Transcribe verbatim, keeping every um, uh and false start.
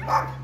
Ah!